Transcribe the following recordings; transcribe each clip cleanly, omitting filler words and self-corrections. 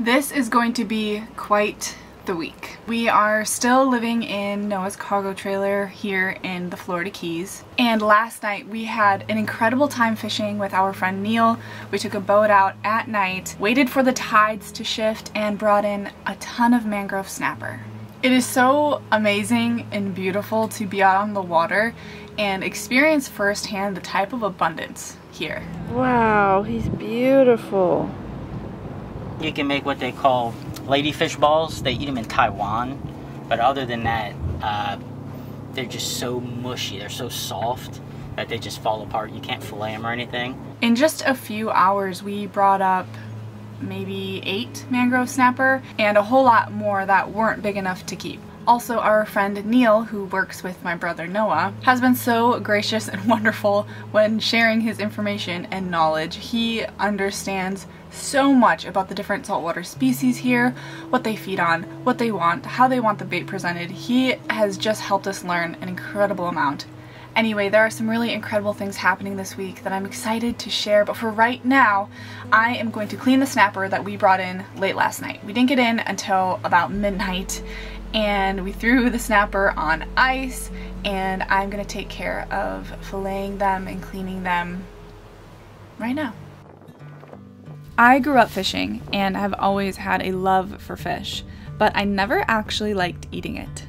This is going to be quite the week. We are still living in Noah's cargo trailer here in the Florida Keys, and last night we had an incredible time fishing with our friend Neil. We took a boat out at night, waited for the tides to shift, and brought in a ton of mangrove snapper. It is so amazing and beautiful to be out on the water and experience firsthand the type of abundance here. Wow, he's beautiful. You can make what they call ladyfish balls. They eat them in Taiwan, but other than that, they're just so mushy, they're so soft that they just fall apart. You can't fillet them or anything. In just a few hours, we brought up maybe 8 mangrove snapper and a whole lot more that weren't big enough to keep. Also, our friend Neil, who works with my brother Noah, has been so gracious and wonderful when sharing his information and knowledge. He understands so much about the different saltwater species here, what they feed on, what they want, how they want the bait presented. He has just helped us learn an incredible amount. Anyway, there are some really incredible things happening this week that I'm excited to share, but for right now, I am going to clean the snapper that we brought in late last night. We didn't get in until about midnight, and we threw the snapper on ice, and I'm gonna take care of filleting them and cleaning them right now. I grew up fishing and have always had a love for fish, but I never actually liked eating it.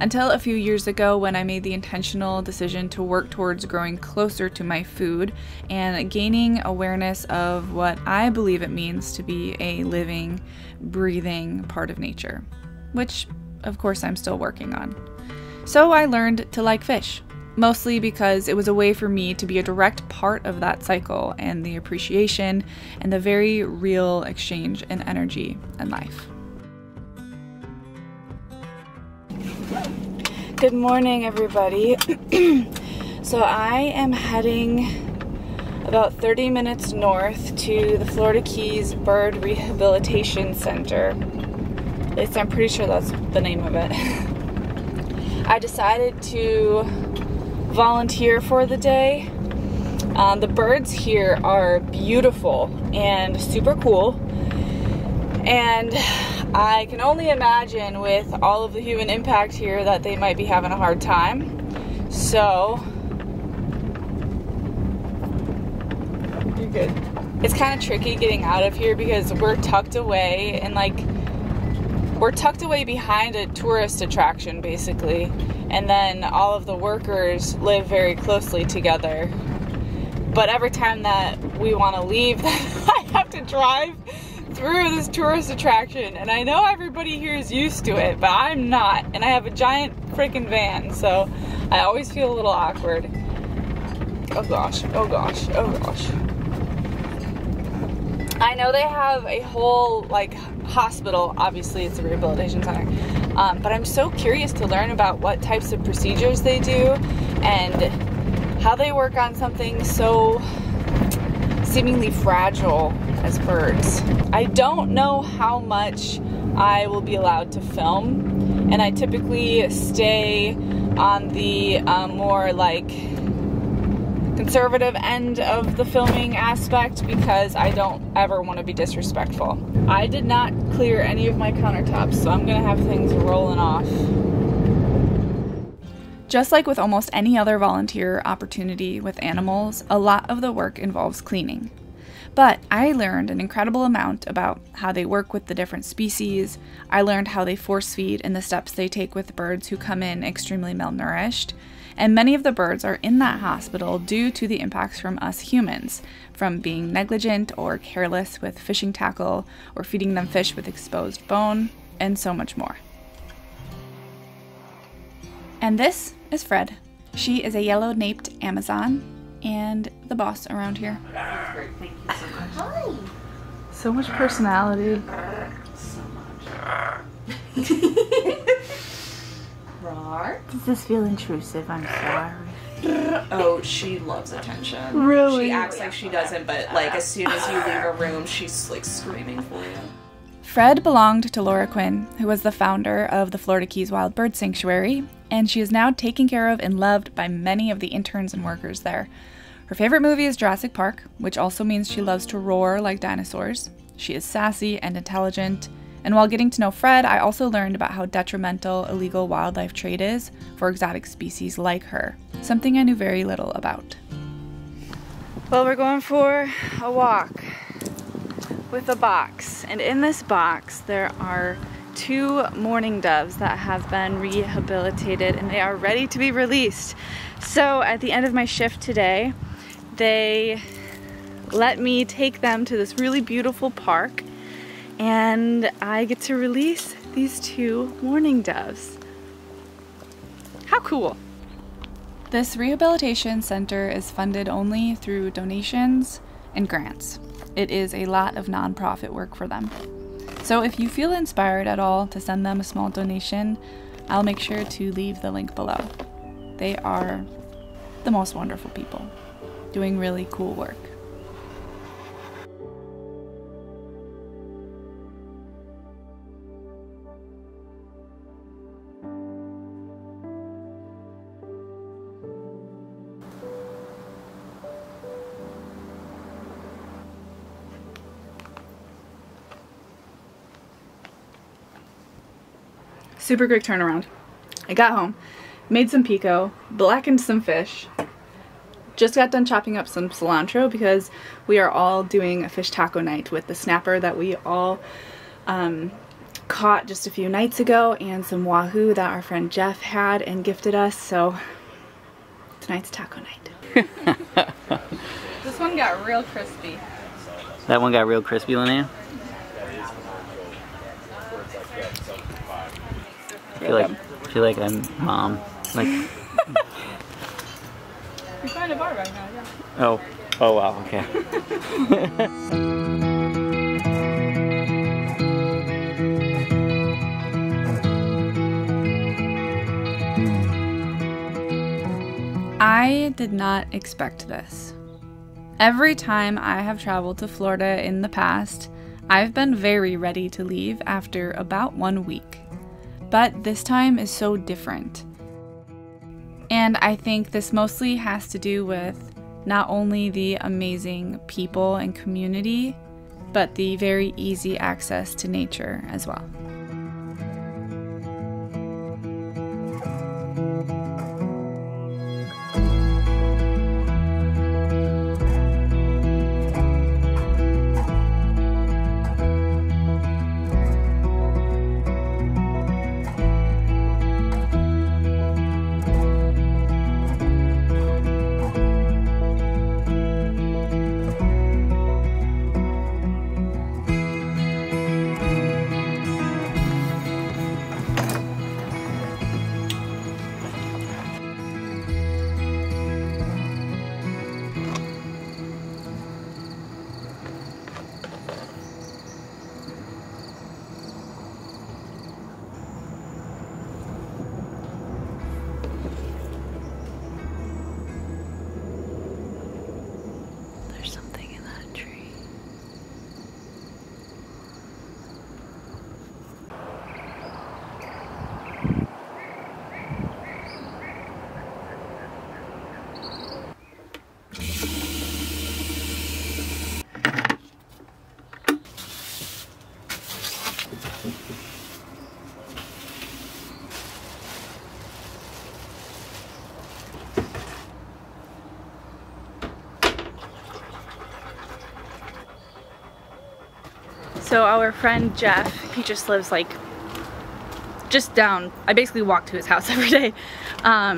Until a few years ago when I made the intentional decision to work towards growing closer to my food and gaining awareness of what I believe it means to be a living, breathing part of nature, which of course I'm still working on. So I learned to like fish, mostly because it was a way for me to be a direct part of that cycle and the appreciation and the very real exchange in energy and life. Good morning, everybody. So I am heading about 30 minutes north to the Florida Keys Bird Rehabilitation Center. At least I'm pretty sure that's the name of it. I decided to volunteer for the day. The birds here are beautiful and super cool, and I can only imagine with all of the human impact here that they might be having a hard time. So, you're good. It's kind of tricky getting out of here because we're tucked away, and like, we're tucked away behind a tourist attraction basically. And then all of the workers live very closely together. But every time that we want to leave, I have to drive through this tourist attraction, and I know everybody here is used to it, but I'm not, and I have a giant freaking van, so I always feel a little awkward. Oh gosh, oh gosh, oh gosh. I know they have a whole like hospital, obviously it's a rehabilitation center, but I'm so curious to learn about what types of procedures they do and how they work on something so seemingly fragile as birds. I don't know how much I will be allowed to film, and I typically stay on the more like conservative end of the filming aspect because I don't ever want to be disrespectful. I did not clear any of my countertops, so I'm gonna have things rolling off. Just like with almost any other volunteer opportunity with animals, a lot of the work involves cleaning. But I learned an incredible amount about how they work with the different species. I learned how they force feed and the steps they take with birds who come in extremely malnourished. And many of the birds are in that hospital due to the impacts from us humans, from being negligent or careless with fishing tackle or feeding them fish with exposed bone, and so much more. And this is Fred. She is a yellow-naped Amazon and the boss around here. Thank you so much. Hi. So much personality. So much. Roar. Does this feel intrusive? I'm sorry. Oh, she loves attention. Really? She acts like she doesn't, but like as soon as you leave a room, she's like screaming for you. Fred belonged to Laura Quinn, who was the founder of the Florida Keys Wild Bird Sanctuary, and she is now taken care of and loved by many of the interns and workers there. Her favorite movie is Jurassic Park, which also means she loves to roar like dinosaurs. She is sassy and intelligent. And while getting to know Fred, I also learned about how detrimental illegal wildlife trade is for exotic species like her, something I knew very little about. Well, we're going for a walk with a box. And in this box, there are two mourning doves that have been rehabilitated and they are ready to be released. So at the end of my shift today, they let me take them to this really beautiful park and I get to release these two mourning doves. How cool! This rehabilitation center is funded only through donations and grants. It is a lot of nonprofit work for them. So if you feel inspired at all to send them a small donation, I'll make sure to leave the link below. They are the most wonderful people, doing really cool work. Super quick turnaround. I got home, made some pico, blackened some fish, just got done chopping up some cilantro because we are all doing a fish taco night with the snapper that we all caught just a few nights ago and some wahoo that our friend Jeff had and gifted us, so tonight's taco night. This one got real crispy. That one got real crispy, Linnea? I feel like I'm mom. Like we find a bar right now, yeah. Oh. Oh wow, okay. I did not expect this. Every time I have traveled to Florida in the past, I've been very ready to leave after about 1 week. But this time is so different. And I think this mostly has to do with not only the amazing people and community, but the very easy access to nature as well. So our friend Jeff, he just lives like just down, I basically walk to his house every day.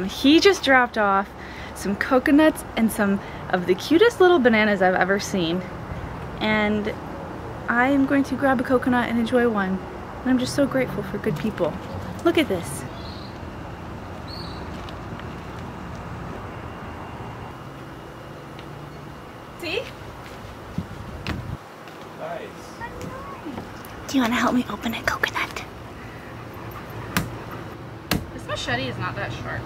He just dropped off some coconuts and some of the cutest little bananas I've ever seen. And I am going to grab a coconut and enjoy one. And I'm just so grateful for good people. Look at this. See? Do you want to help me open a coconut? This machete is not that sharp.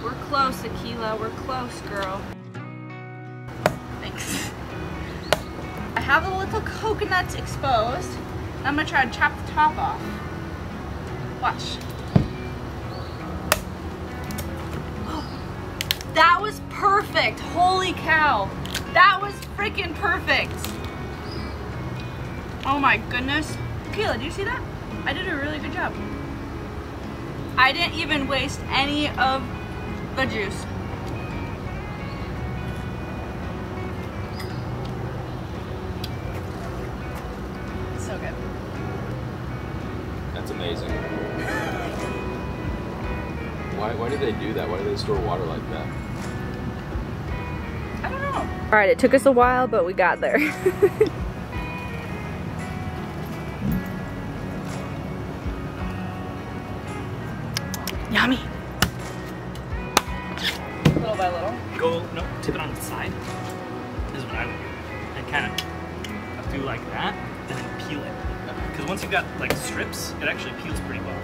We're close, Akela. We're close, girl. Thanks. I have a little coconut exposed. I'm going to try to chop the top off. Watch. That was perfect. Holy cow. That was freaking perfect. Oh my goodness. Akela, do you see that? I did a really good job. I didn't even waste any of the juice. It's so good. That's amazing. Why do they do that? Why do they store water like that? I don't know. All right, it took us a while, but we got there. Yummy. Little by little. No, tip it on the side. This is what I would do. And kind of do like that, and then peel it. Because once you've got like strips, it actually peels pretty well.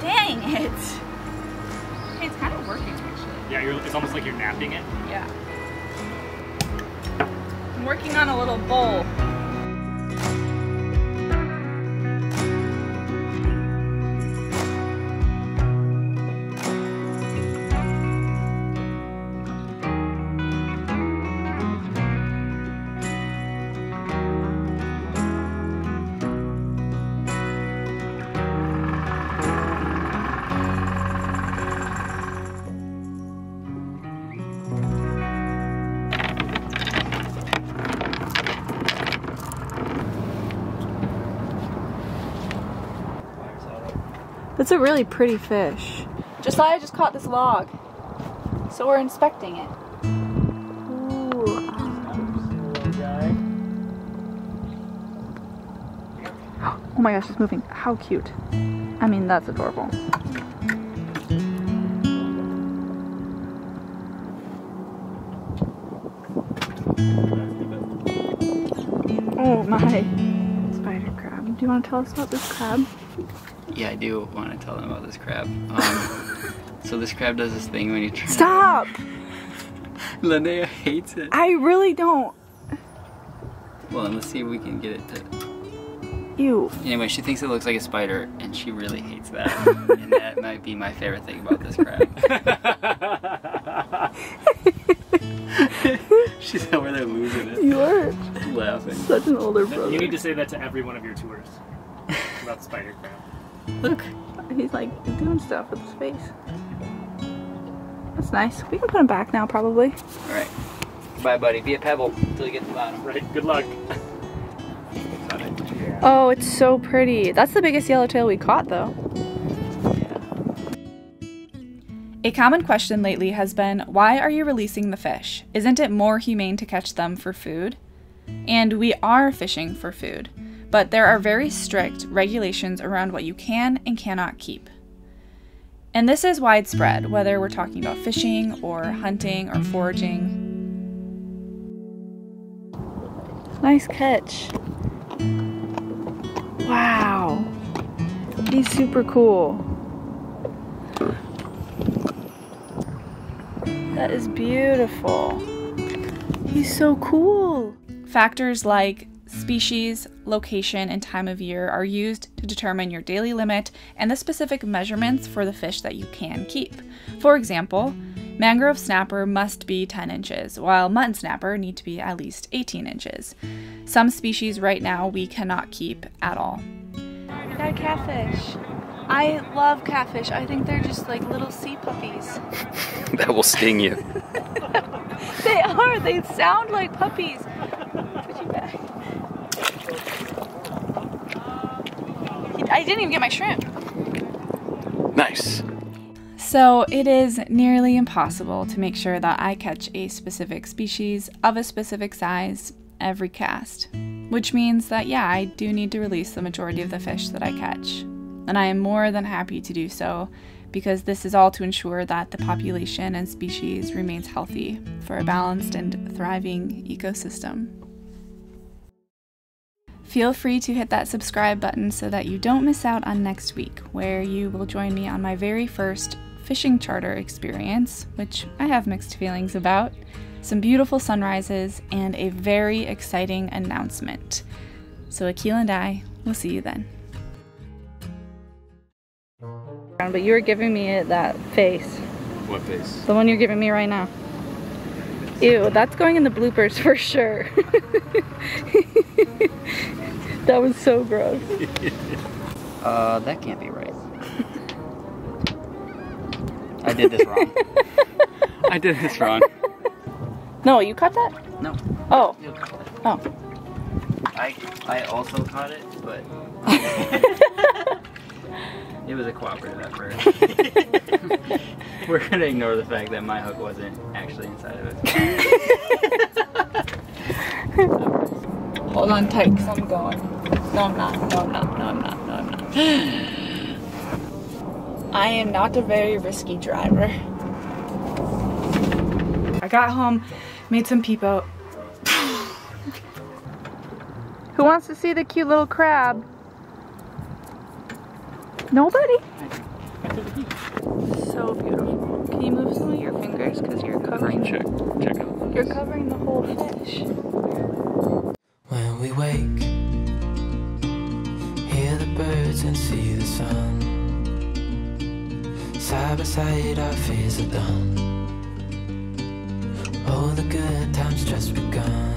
Dang it! Hey, it's kind of working actually. Yeah, it's almost like you're napping it. Yeah. I'm working on a little bowl. It's a really pretty fish. Josiah just caught this log, so we're inspecting it. Ooh. Oh my gosh, it's moving. How cute. I mean, that's adorable. Oh my. Spider crab. Do you want to tell us about this crab? Yeah, I do want to tell them about this crab. So this crab does this thing when you try. Stop! Linnea hates it. I really don't. Well, and let's see if we can get it to... Ew. Anyway, she thinks it looks like a spider, and she really hates that. And that might be my favorite thing about this crab. She's over there losing it. You are laughing. Such an older brother. You need to say that to every one of your tours. About spider crab. Look, he's like doing stuff with his face. That's nice. We can put him back now, probably. All right. Bye, buddy. Be a pebble until you get to the bottom. Right. Good luck. Oh, it's so pretty. That's the biggest yellowtail we caught, though. Yeah. A common question lately has been, why are you releasing the fish? Isn't it more humane to catch them for food? And we are fishing for food. But there are very strict regulations around what you can and cannot keep. And this is widespread, whether we're talking about fishing or hunting or foraging. Nice catch. Wow. He's super cool. That is beautiful. He's so cool. Factors like species, location, and time of year are used to determine your daily limit and the specific measurements for the fish that you can keep. For example, mangrove snapper must be 10 inches, while mutton snapper need to be at least 18 inches. Some species right now we cannot keep at all. That catfish. I love catfish. I think they're just like little sea puppies. That will sting you. They are. They sound like puppies. Put you back. I didn't even get my shrimp. Nice. So it is nearly impossible to make sure that I catch a specific species of a specific size every cast, which means that yeah, I do need to release the majority of the fish that I catch. And I am more than happy to do so because this is all to ensure that the population and species remains healthy for a balanced and thriving ecosystem. Feel free to hit that subscribe button so that you don't miss out on next week, where you will join me on my very first fishing charter experience, which I have mixed feelings about. some beautiful sunrises, and a very exciting announcement. So Akela and I will see you then. But you were giving me that face. What face? The one you're giving me right now. Ew, that's going in the bloopers for sure. That was so gross. That can't be right. I did this wrong. I did this wrong. No, you caught that? No. Oh. You caught it. Oh. I also caught it, but it was a cooperative effort. We're going to ignore the fact that my hook wasn't actually inside of it. Hold on tight, because I'm going. No, I'm not. No, I'm not. No, I'm not. No, I'm not. I am not a very risky driver. I got home, made some peepo. Who wants to see the cute little crab? Nobody? So beautiful. Can you move some of your fingers? Because you're covering. Check out. You're covering the whole fish. When we wake, hear the birds and see the sun. Side by side, our fears are done. All the good times just begun.